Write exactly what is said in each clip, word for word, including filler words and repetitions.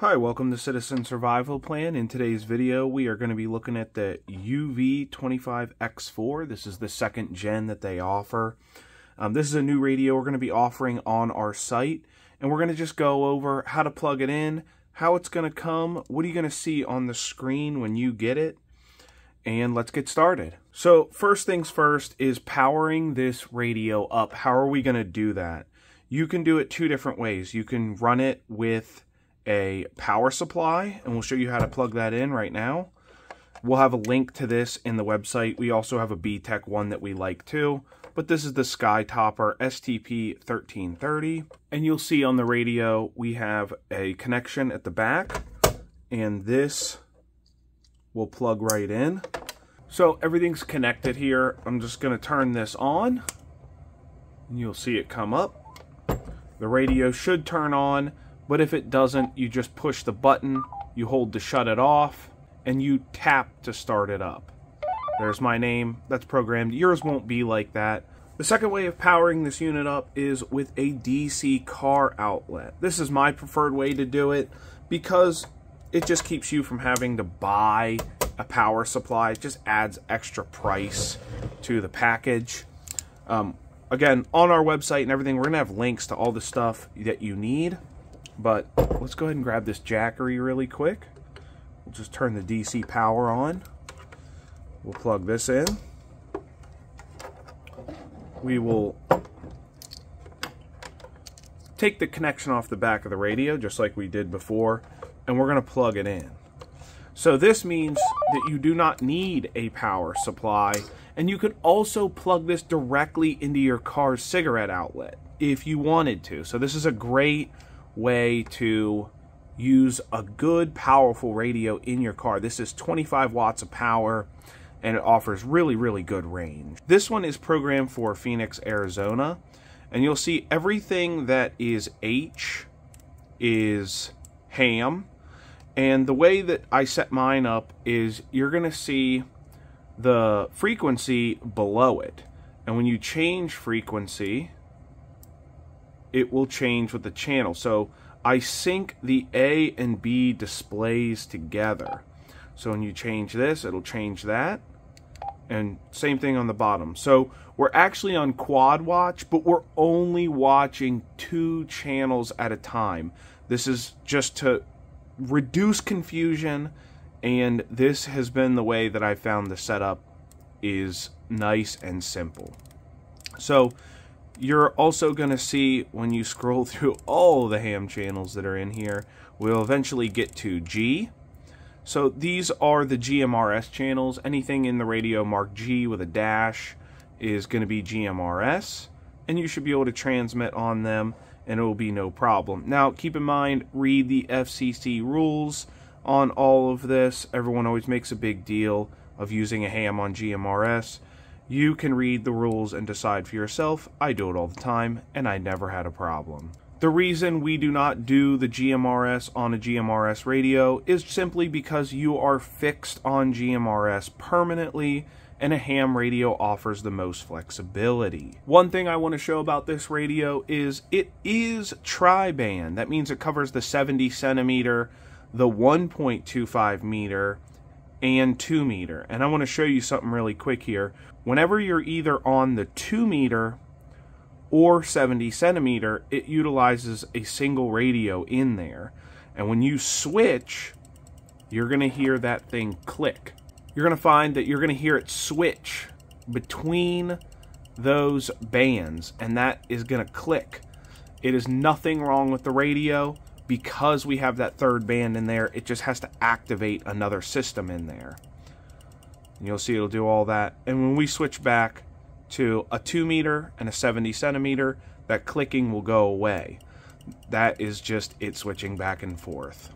Hi, welcome to Citizen Survival Plan. In today's video, we are going to be looking at the U V twenty-five X four. This is the second gen that they offer. Um, this is a new radio we're going to be offering on our site, and we're going to just go over how to plug it in, how it's going to come, what are you going to see on the screen when you get it, and let's get started. So first things first is powering this radio up. How are we going to do that? You can do it two different ways. You can run it with a power supply, and we'll show you how to plug that in right now. We'll have a link to this in the website. We also have a B TECH one that we like too, but this is the Sky Topper S T P thirteen thirty, and you'll see on the radio we have a connection at the back, and this will plug right in. So everything's connected here. I'm just going to turn this on, and you'll see it come up. The radio should turn on. But if it doesn't, you just push the button, you hold to shut it off, and you tap to start it up. There's my name, that's programmed. Yours won't be like that. The second way of powering this unit up is with a D C car outlet. This is my preferred way to do it because it just keeps you from having to buy a power supply. It just adds extra price to the package. Um, again, on our website and everything, we're gonna have links to all the stuff that you need. But let's go ahead and grab this Jackery really quick. We'll just turn the D C power on. We'll plug this in. We will take the connection off the back of the radio, just like we did before, and we're going to plug it in. So this means that you do not need a power supply, and you could also plug this directly into your car's cigarette outlet if you wanted to. So this is a great way to use a good powerful radio in your car. This is twenty-five watts of power, and it offers really really good range. This one is programmed for Phoenix, Arizona, and you'll see everything that is H is Ham, and the way that I set mine up is you're gonna see the frequency below it, and when you change frequency it will change with the channel. So I sync the A and B displays together. So when you change this, it'll change that. And same thing on the bottom. So we're actually on quad watch, but we're only watching two channels at a time. This is just to reduce confusion, and this has been the way that I found the setup is nice and simple. So you're also going to see, when you scroll through all the Ham channels that are in here, we'll eventually get to G. So these are the G M R S channels. Anything in the radio marked G with a dash is going to be G M R S, and you should be able to transmit on them, and it will be no problem. Now, keep in mind, read the F C C rules on all of this. Everyone always makes a big deal of using a Ham on G M R S. You can read the rules and decide for yourself. I do it all the time, and I never had a problem. The reason we do not do the G M R S on a G M R S radio is simply because you are fixed on G M R S permanently, and a Ham radio offers the most flexibility. One thing I want to show about this radio is it is tri-band. That means it covers the seventy centimeter, the one point two five meter, and two meter. And I want to show you something really quick here. Whenever you're either on the two meter or seventy centimeter, it utilizes a single radio in there. And when you switch, you're going to hear that thing click. You're going to find that you're going to hear it switch between those bands, and that is going to click. It is nothing wrong with the radio. Because we have that third band in there, it just has to activate another system in there. And you'll see it'll do all that. And when we switch back to a two meter and a seventy centimeter, that clicking will go away. That is just it switching back and forth.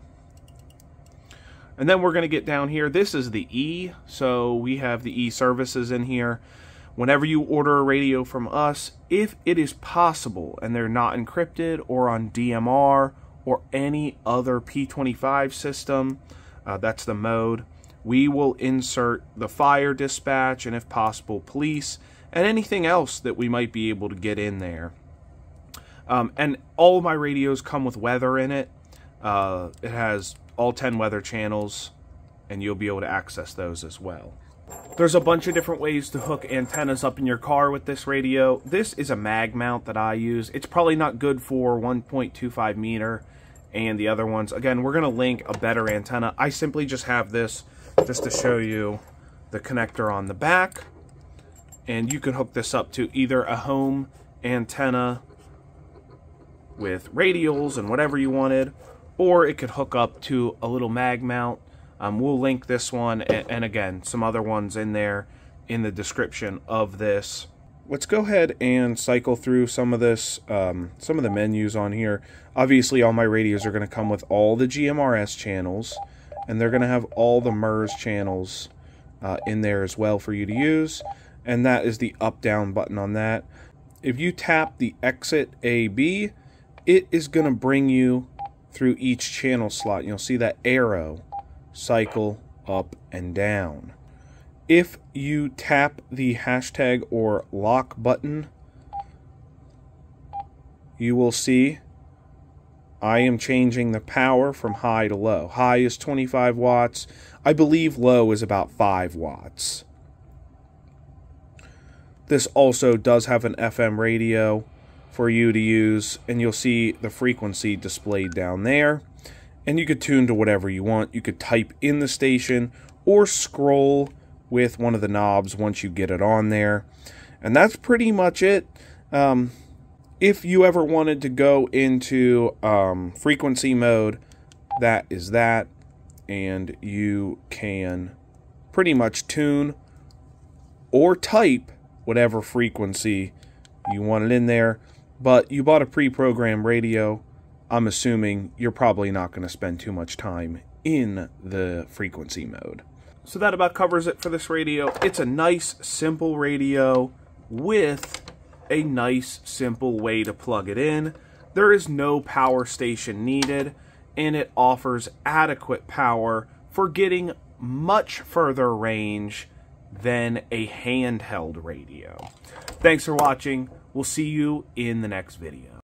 And then we're going to get down here. This is the E. So we have the E services in here. Whenever you order a radio from us, if it is possible and they're not encrypted or on D M R, or any other P twenty-five system, uh, that's the mode, we will insert the fire dispatch, and if possible police, and anything else that we might be able to get in there. Um, and all of my radios come with weather in it. Uh, it has all ten weather channels, and you'll be able to access those as well. There's a bunch of different ways to hook antennas up in your car with this radio. This is a mag mount that I use. It's probably not good for one point two five meter and the other ones. Again, we're going to link a better antenna. I simply just have this just to show you the connector on the back. And you can hook this up to either a home antenna with radials and whatever you wanted, or it could hook up to a little mag mount. Um, we'll link this one and, and again some other ones in there in the description of this. Let's go ahead and cycle through some of this, um, some of the menus on here. Obviously all my radios are going to come with all the G M R S channels, and they're going to have all the MERS channels uh, in there as well for you to use, and that is the up down button on that. If you tap the exit A B, it is going to bring you through each channel slot. You'll see that arrow cycle up and down. If you tap the hashtag or lock button, you will see I am changing the power from high to low. High is twenty-five watts. I believe low is about five watts. This also does have an F M radio for you to use, and you'll see the frequency displayed down there, and you could tune to whatever you want. You could type in the station or scroll with one of the knobs once you get it on there, and that's pretty much it. Um, if you ever wanted to go into um, frequency mode, that is that, and you can pretty much tune or type whatever frequency you want it in there. But you bought a pre-programmed radio, I'm assuming you're probably not going to spend too much time in the frequency mode. So that about covers it for this radio. It's a nice, simple radio with a nice, simple way to plug it in. There is no power station needed, and it offers adequate power for getting much further range than a handheld radio. Thanks for watching. We'll see you in the next video.